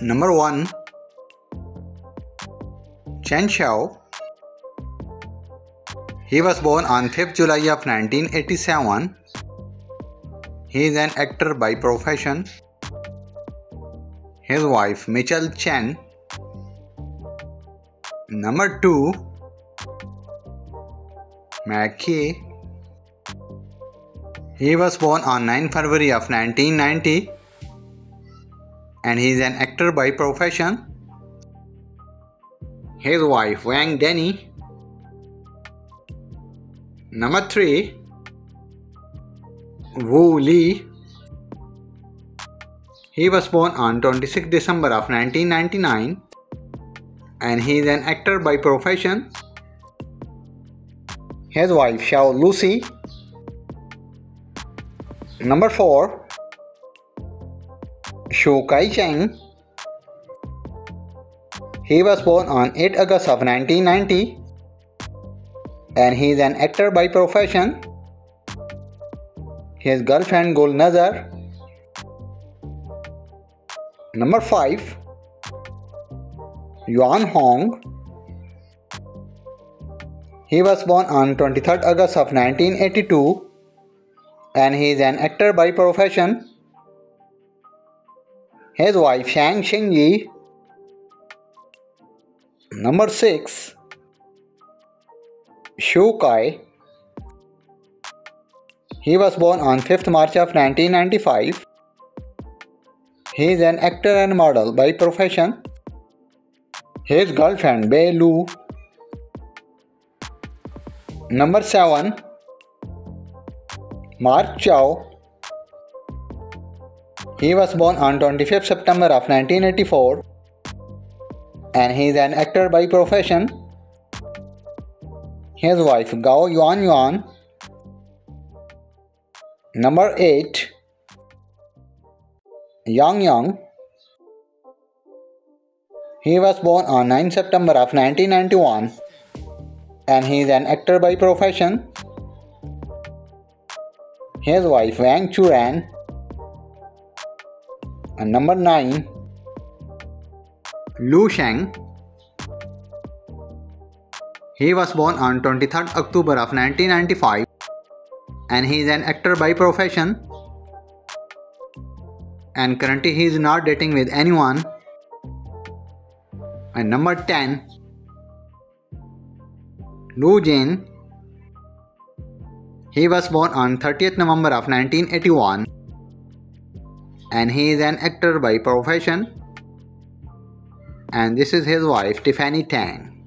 Number 1. Chen Xiao. He was born on 5th July of 1987. He is an actor by profession. His wife Michelle Chen. Number 2. Mackie. He was born on 9 February of 1990 and he is an actor by profession. His wife Wang Denny. Number 3. Wu Lei. He was born on 26 December of 1999 and he is an actor by profession. His wife Zhao Lusi. Number 4. Xu Kai. He was born on 8 August of 1990 and he is an actor by profession. His girlfriend Gulnazar. Number 5. Yuan Hong. He was born on 23rd August of 1982 and he is an actor by profession. His wife Shang Shengyi. Number 6. Xu Kai. He was born on 5th March of 1995. He is an actor and model by profession. His girlfriend Bei Lu. Number 7. Mark Chao. He was born on 25th September of 1984 and he is an actor by profession. His wife Gao Yuan Yuan. Number 8. Yang Yang. He was born on 9 September of 1991 and he is an actor by profession. His wife Wang Churan. And number 9. Lu Sheng. He was born on 23rd October of 1995 and he is an actor by profession. And currently he is not dating with anyone. And number 10. Lu Jin. He was born on 30th November of 1981 and he is an actor by profession. And this is his wife Tiffany Tang.